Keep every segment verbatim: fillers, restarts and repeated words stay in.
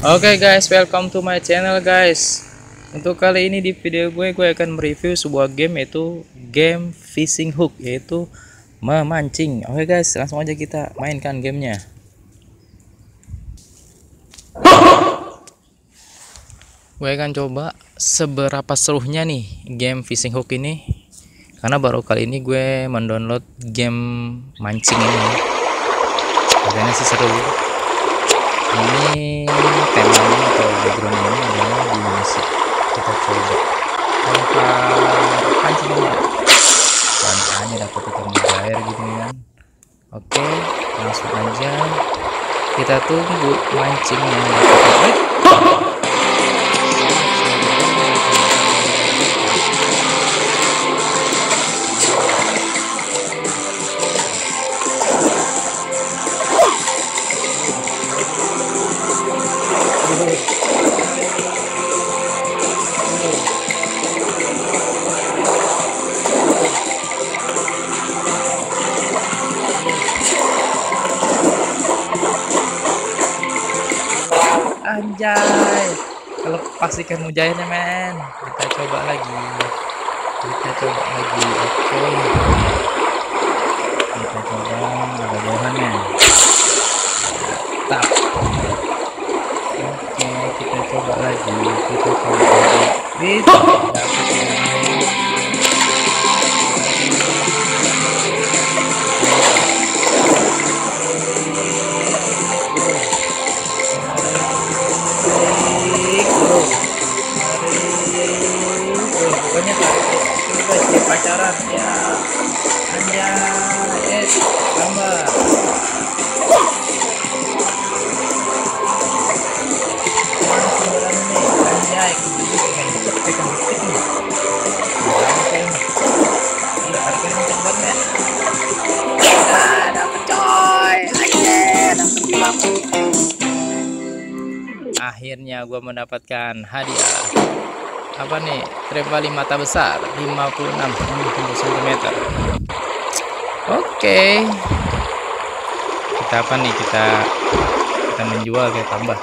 Oke okay guys, welcome to my channel guys. Untuk kali ini di video gue gue akan mereview sebuah game, yaitu game Fishing Hook, yaitu memancing. Oke okay guys, langsung aja kita mainkan gamenya. Gue akan coba seberapa serunya nih game Fishing Hook ini, karena baru kali ini gue mendownload game mancing ini. Kayaknya sih seru. Ini temanya atau backgroundnya ini adalah di musik. Kita coba angkat pancingnya, pancingnya dapat ikan mujair gitu kan. Oke, langsung aja kita tunggu mancingnya. Anjay, kelepas ikan mujairnya men. Kita coba lagi, kita coba lagi. Oke, kita coba ada bawahannya. Tap. Oke, kita coba lagi, kita coba lagi. Bisa. Pacaran ya, anjay, eh, tambah. Anjay, akhirnya gue mendapatkan hadiah. Apa nih, trepa lima mata besar lima puluh enam sentimeter. Oke, kita apa nih, kita kita menjual kayak tambah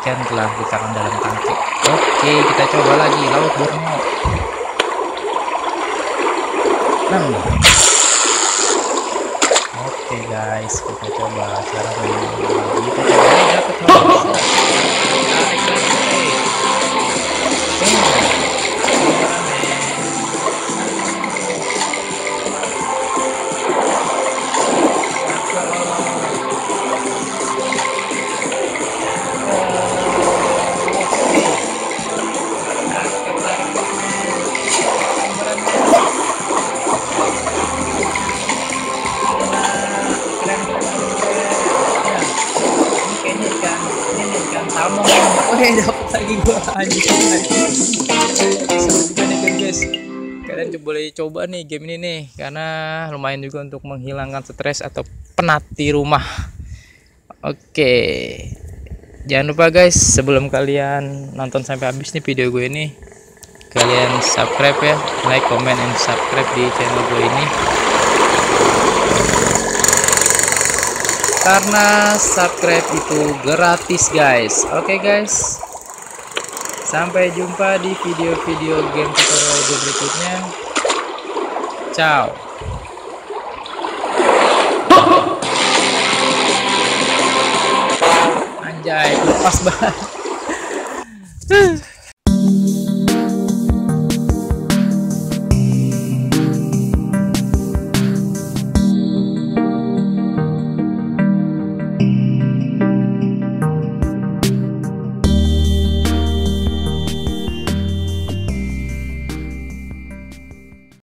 ikan telah ditaruh dalam tangki. Oke, kita coba lagi laut Borneo. Nah, oke guys, kita coba cara main. Kita coba dapat dapat lagi gua anjing. Guys, kalian coba boleh coba nih game ini nih, karena lumayan juga untuk menghilangkan stres atau penat di rumah. Oke, jangan lupa guys, sebelum kalian nonton sampai habis nih video gue ini, kalian subscribe ya, like, comment, and subscribe di channel gue ini, karena subscribe itu gratis guys. Oke okay guys, sampai jumpa di video-video game tutorial gue berikutnya. Ciao. Anjay, lepas banget.